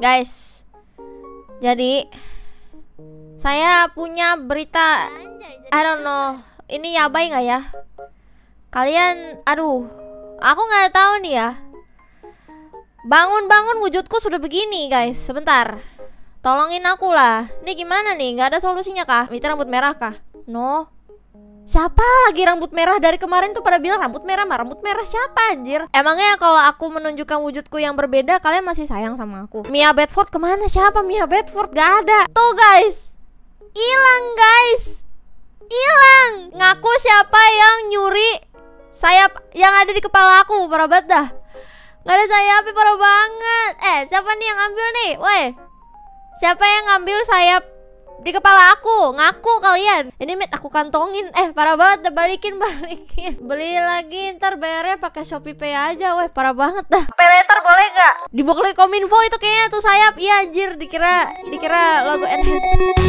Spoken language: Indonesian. Guys, jadi saya punya berita. I don't know, ini yabai nggak ya? Kalian, aduh, aku nggak tahu nih ya. Bangun-bangun wujudku sudah begini guys. Sebentar, tolongin aku lah. Ini gimana nih? Nggak ada solusinya kah? Mita rambut merah kah? No. Siapa lagi rambut merah? Dari kemarin tuh pada bilang rambut merah, mah rambut merah siapa anjir? Emangnya kalau aku menunjukkan wujudku yang berbeda, kalian masih sayang sama aku? Mia Bedford kemana? Siapa Mia Bedford? Gak ada. Tuh guys, hilang guys, hilang. Ngaku siapa yang nyuri sayap yang ada di kepala aku? Parah banget dah. Gak ada sayapnya, parah banget. Siapa nih yang ambil nih? Woi, siapa yang ngambil sayap di kepala aku? Ngaku kalian. Ini Mit aku kantongin. Parah banget, balikin. Beli lagi, ntar bayarnya pakai Shopee Pay aja. Weh, parah banget dah. Pay letter boleh nggak? Dibukli Kominfo itu kayaknya tuh sayap. Iya anjir, dikira logo NHT.